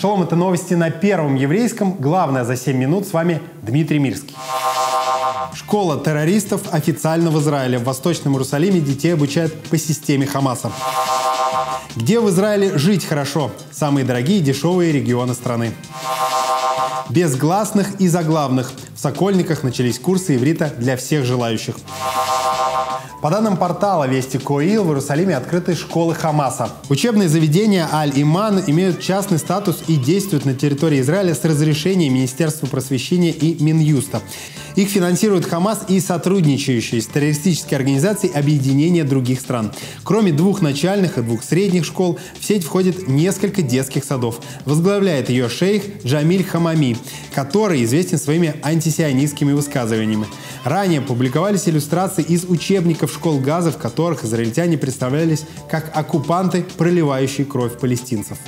Шалом, это новости на Первом еврейском. Главное за 7 минут. С вами Дмитрий Мирский. Школа террористов официально в Израиле. В Восточном Иерусалиме детей обучают по системе ХАМАСа. Где в Израиле жить хорошо? Самые дорогие и дешевые регионы страны. Без гласных и заглавных. В Сокольниках начались курсы иврита для всех желающих. По данным портала «Вести Коил», в Иерусалиме открыты школы Хамаса. Учебные заведения Аль-Иман имеют частный статус и действуют на территории Израиля с разрешения Министерства просвещения и Минюста. Их финансирует Хамас и сотрудничающие с террористической организацией объединения других стран. Кроме 2 начальных и 2 средних школ, в сеть входит несколько детских садов. Возглавляет ее шейх Джамиль Хамами, который известен своими антисионистскими высказываниями. Ранее публиковались иллюстрации из учебников школ Газы, в которых израильтяне представлялись как оккупанты, проливающие кровь палестинцев.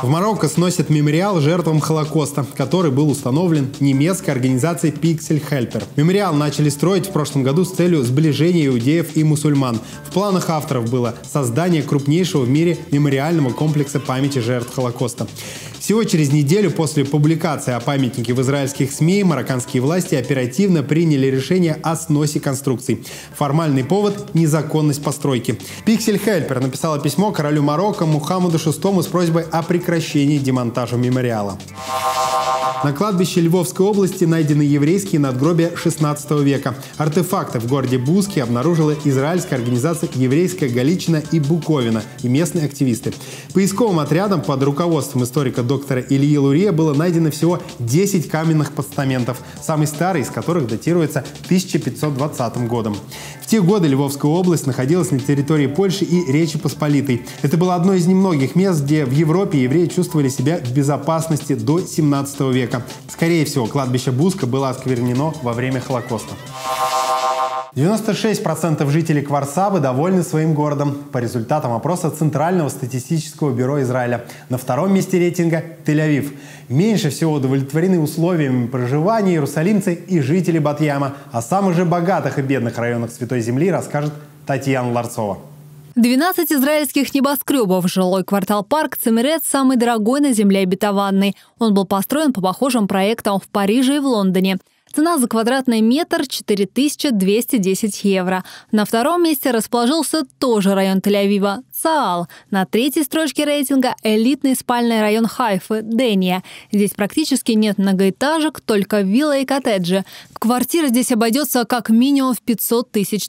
В Марокко сносят мемориал жертвам Холокоста, который был установлен немецкой организацией Pixel Helper. Мемориал начали строить в прошлом году с целью сближения иудеев и мусульман. В планах авторов было создание крупнейшего в мире мемориального комплекса памяти жертв Холокоста. Всего через неделю после публикации о памятнике в израильских СМИ марокканские власти оперативно приняли решение о сносе конструкций. Формальный повод – незаконность постройки. Pixel Helper написала письмо королю Марокко Мухаммаду VI с просьбой о прекращении демонтажа мемориала. На кладбище Львовской области найдены еврейские надгробия XVI века. Артефакты в городе Буске обнаружила израильская организация «Еврейская Галичина» и «Буковина» и местные активисты. Поисковым отрядом под руководством историка доктора Ильи Лурия было найдено всего 10 каменных постаментов, самый старый из которых датируется 1520 годом. В те годы Львовская область находилась на территории Польши и Речи Посполитой. Это было одно из немногих мест, где в Европе евреи чувствовали себя в безопасности до 17 века. Скорее всего, кладбище Буска было осквернено во время Холокоста. 96% жителей Кварсабы довольны своим городом по результатам опроса Центрального статистического бюро Израиля. На втором месте рейтинга – Тель-Авив. Меньше всего удовлетворены условиями проживания иерусалимцы и жители Бат-Яма. О самых же богатых и бедных районах Святой Земли расскажет Татьяна Ларцова. 12 израильских небоскребов. Жилой квартал-парк Цемерет самый дорогой на земле обетованной. Он был построен по похожим проектам в Париже и в Лондоне. Цена за квадратный метр – 4210 евро. На втором месте расположился тоже район Тель-Авива – Саал. На третьей строчке рейтинга – элитный спальный район Хайфы – Дения. Здесь практически нет многоэтажек, только виллы и коттеджи. Квартира здесь обойдется как минимум в $500 тысяч.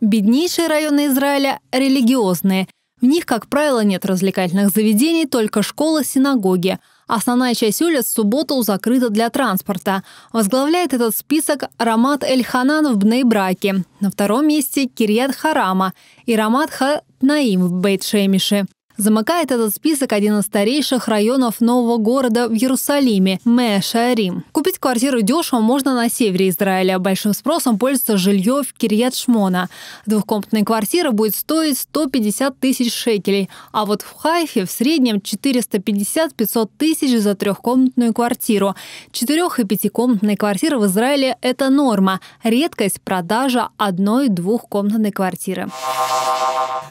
Беднейшие районы Израиля – религиозные. В них, как правило, нет развлекательных заведений, только школы, синагоги. Основная часть улиц в субботу закрыта для транспорта. Возглавляет этот список Рамат Эльханан в Бнейбраке. На втором месте Кирьят Харама и Рамат Хатнаим в Бейт Шемише. Замыкает этот список один из старейших районов нового города в Иерусалиме – Мэшарим. Купить квартиру дешево можно на севере Израиля. Большим спросом пользуется жилье в Кирьят Шмона. Двухкомнатная квартира будет стоить 150 тысяч шекелей. А вот в Хайфе в среднем 450-500 тысяч за трехкомнатную квартиру. 4- и 5-комнатные квартиры в Израиле – это норма. Редкость – продажа 1- и 2-комнатной квартиры.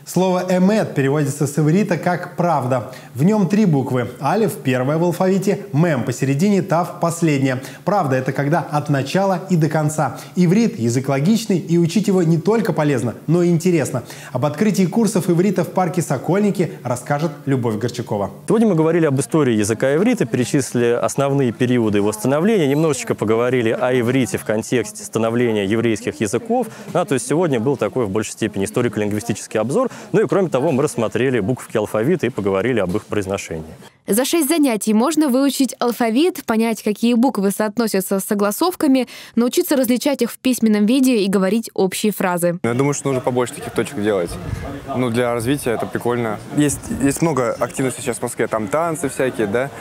Слово «эмет» переводится с иврита как «правда». В нем 3 буквы. Алиф – первая в алфавите, мем посередине, тав – последняя. Правда – это когда от начала и до конца. Иврит – язык логичный, и учить его не только полезно, но и интересно. Об открытии курсов иврита в парке Сокольники расскажет Любовь Горчакова. Сегодня мы говорили об истории языка иврита, перечислили основные периоды его становления, немножечко поговорили о иврите в контексте становления еврейских языков. То есть сегодня был такой в большей степени историко-лингвистический обзор. Ну и кроме того, мы рассмотрели буквки алфавита и поговорили об их произношении. За 6 занятий можно выучить алфавит, понять, какие буквы соотносятся с согласовками, научиться различать их в письменном виде и говорить общие фразы. Я думаю, что нужно побольше таких точек делать. Для развития это прикольно. Есть много активности сейчас в Москве, там танцы всякие, да,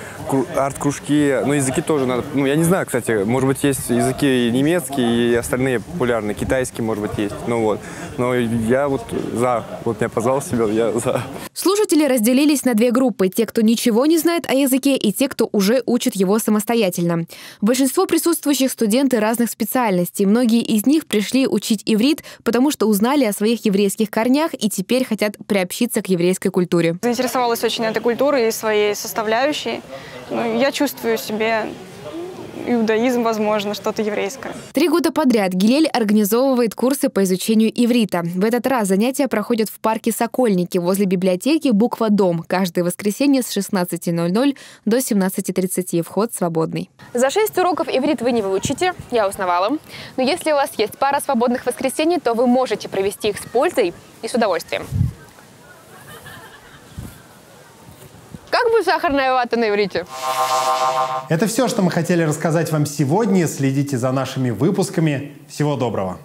арт-кружки, языки тоже надо. Я не знаю, кстати, может быть, есть языки и немецкие, и остальные популярные, китайский, может быть, есть. Но я за, меня позвал себя, я за. Слушай, Слушатели разделились на две группы – те, кто ничего не знает о языке, и те, кто уже учит его самостоятельно. Большинство присутствующих – студенты разных специальностей. Многие из них пришли учить иврит, потому что узнали о своих еврейских корнях и теперь хотят приобщиться к еврейской культуре. Заинтересовалась очень этой культурой и своей составляющей. Я чувствую себя... иудаизм, возможно, что-то еврейское. 3 года подряд Гилель организовывает курсы по изучению иврита. В этот раз занятия проходят в парке «Сокольники» возле библиотеки «Буква Дом» каждое воскресенье с 16:00 до 17:30. Вход свободный. За 6 уроков иврит вы не выучите, я узнавала. Но если у вас есть пара свободных воскресений, то вы можете провести их с пользой и с удовольствием. Как будет сахарная вата на иврите? Это все, что мы хотели рассказать вам сегодня. Следите за нашими выпусками. Всего доброго!